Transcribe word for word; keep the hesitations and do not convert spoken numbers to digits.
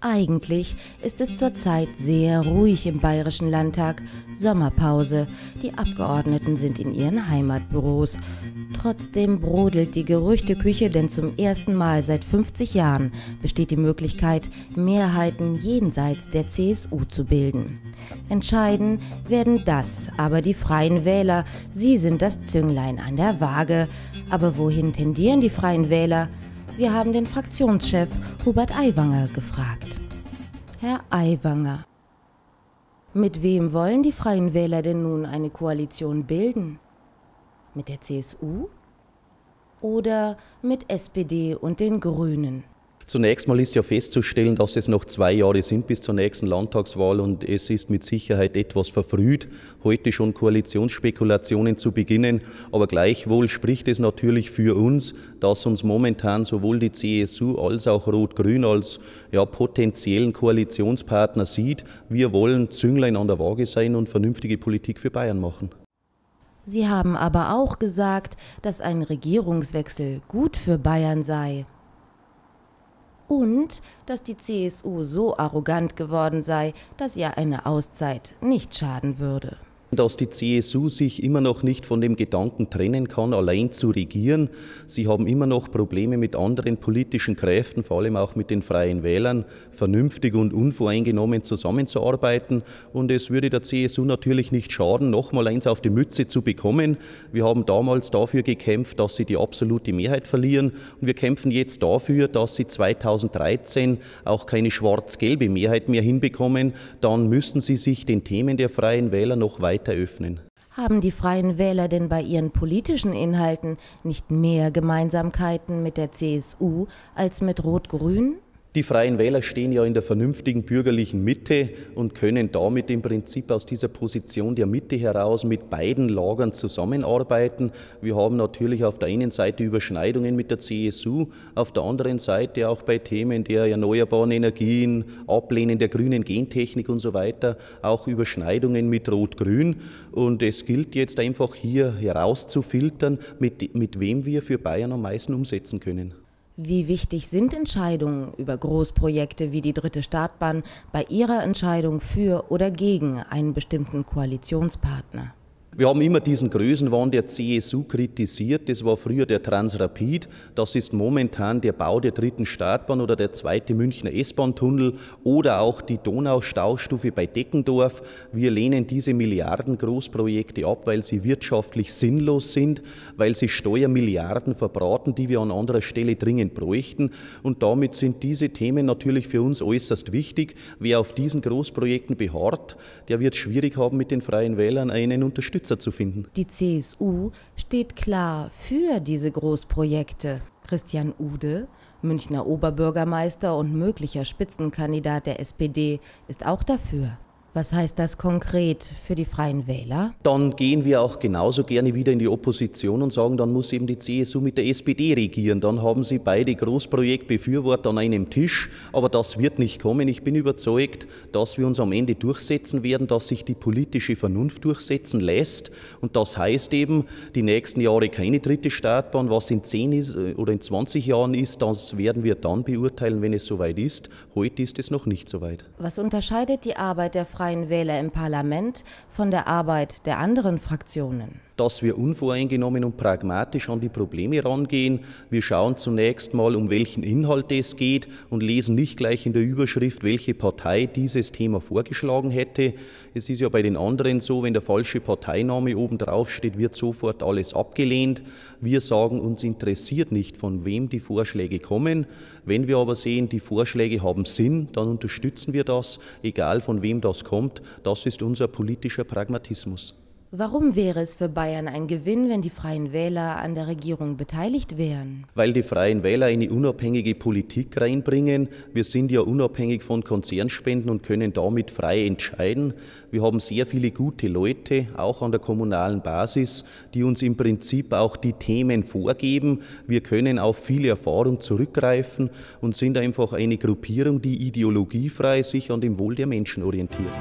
Eigentlich ist es zurzeit sehr ruhig im Bayerischen Landtag. Sommerpause. Die Abgeordneten sind in ihren Heimatbüros. Trotzdem brodelt die Gerüchteküche, denn zum ersten Mal seit fünfzig Jahren besteht die Möglichkeit, Mehrheiten jenseits der C S U zu bilden. Entscheiden werden das aber die Freien Wähler. Sie sind das Zünglein an der Waage. Aber wohin tendieren die Freien Wähler? Wir haben den Fraktionschef Hubert Aiwanger gefragt. Herr Aiwanger, mit wem wollen die Freien Wähler denn nun eine Koalition bilden? Mit der C S U oder mit S P D und den Grünen? Zunächst mal ist ja festzustellen, dass es noch zwei Jahre sind bis zur nächsten Landtagswahl und es ist mit Sicherheit etwas verfrüht, heute schon Koalitionsspekulationen zu beginnen. Aber gleichwohl spricht es natürlich für uns, dass uns momentan sowohl die C S U als auch Rot-Grün als ja, potenziellen Koalitionspartner sieht. Wir wollen Zünglein an der Waage sein und vernünftige Politik für Bayern machen. Sie haben aber auch gesagt, dass ein Regierungswechsel gut für Bayern sei. Und dass die C S U so arrogant geworden sei, dass ihr eine Auszeit nicht schaden würde. Dass die C S U sich immer noch nicht von dem Gedanken trennen kann, allein zu regieren. Sie haben immer noch Probleme mit anderen politischen Kräften, vor allem auch mit den Freien Wählern, vernünftig und unvoreingenommen zusammenzuarbeiten. Und es würde der C S U natürlich nicht schaden, nochmal eins auf die Mütze zu bekommen. Wir haben damals dafür gekämpft, dass sie die absolute Mehrheit verlieren. Und wir kämpfen jetzt dafür, dass sie zweitausenddreizehn auch keine schwarz-gelbe Mehrheit mehr hinbekommen. Dann müssen sie sich den Themen der Freien Wähler noch weiter öffnen. Haben die Freien Wähler denn bei ihren politischen Inhalten nicht mehr Gemeinsamkeiten mit der C S U als mit Rot-Grün? Die Freien Wähler stehen ja in der vernünftigen bürgerlichen Mitte und können damit im Prinzip aus dieser Position der Mitte heraus mit beiden Lagern zusammenarbeiten. Wir haben natürlich auf der einen Seite Überschneidungen mit der C S U, auf der anderen Seite auch bei Themen der erneuerbaren Energien, Ablehnen der grünen Gentechnik und so weiter, auch Überschneidungen mit Rot-Grün. Und es gilt jetzt einfach hier herauszufiltern, mit, mit wem wir für Bayern am meisten umsetzen können. Wie wichtig sind Entscheidungen über Großprojekte wie die dritte Startbahn bei Ihrer Entscheidung für oder gegen einen bestimmten Koalitionspartner? Wir haben immer diesen Größenwahn der C S U kritisiert. Das war früher der Transrapid. Das ist momentan der Bau der dritten Startbahn oder der zweite Münchner S-Bahn-Tunnel oder auch die Donaustaustufe bei Deckendorf. Wir lehnen diese Milliarden-Großprojekte ab, weil sie wirtschaftlich sinnlos sind, weil sie Steuermilliarden verbraten, die wir an anderer Stelle dringend bräuchten. Und damit sind diese Themen natürlich für uns äußerst wichtig. Wer auf diesen Großprojekten beharrt, der wird es schwierig haben, mit den Freien Wählern einen Unterstützung zu finden. Die C S U steht klar für diese Großprojekte. Christian Ude, Münchner Oberbürgermeister und möglicher Spitzenkandidat der S P D, ist auch dafür. Was heißt das konkret für die Freien Wähler? Dann gehen wir auch genauso gerne wieder in die Opposition und sagen, dann muss eben die C S U mit der S P D regieren. Dann haben sie beide Großprojektbefürworter an einem Tisch. Aber das wird nicht kommen. Ich bin überzeugt, dass wir uns am Ende durchsetzen werden, dass sich die politische Vernunft durchsetzen lässt. Und das heißt eben, die nächsten Jahre keine dritte Startbahn. Was in zehn ist oder in zwanzig Jahren ist, das werden wir dann beurteilen, wenn es soweit ist. Heute ist es noch nicht soweit. Was unterscheidet die Arbeit der Freien Wähler? Freien Wähler im Parlament von der Arbeit der anderen Fraktionen? Dass wir unvoreingenommen und pragmatisch an die Probleme rangehen. Wir schauen zunächst mal, um welchen Inhalt es geht und lesen nicht gleich in der Überschrift, welche Partei dieses Thema vorgeschlagen hätte. Es ist ja bei den anderen so, wenn der falsche Parteiname oben drauf steht, wird sofort alles abgelehnt. Wir sagen, uns interessiert nicht, von wem die Vorschläge kommen. Wenn wir aber sehen, die Vorschläge haben Sinn, dann unterstützen wir das, egal von wem das kommt. Das ist unser politischer Pragmatismus. Warum wäre es für Bayern ein Gewinn, wenn die Freien Wähler an der Regierung beteiligt wären? Weil die Freien Wähler eine unabhängige Politik reinbringen. Wir sind ja unabhängig von Konzernspenden und können damit frei entscheiden. Wir haben sehr viele gute Leute, auch an der kommunalen Basis, die uns im Prinzip auch die Themen vorgeben. Wir können auf viele Erfahrung zurückgreifen und sind einfach eine Gruppierung, die ideologiefrei sich an dem Wohl der Menschen orientiert.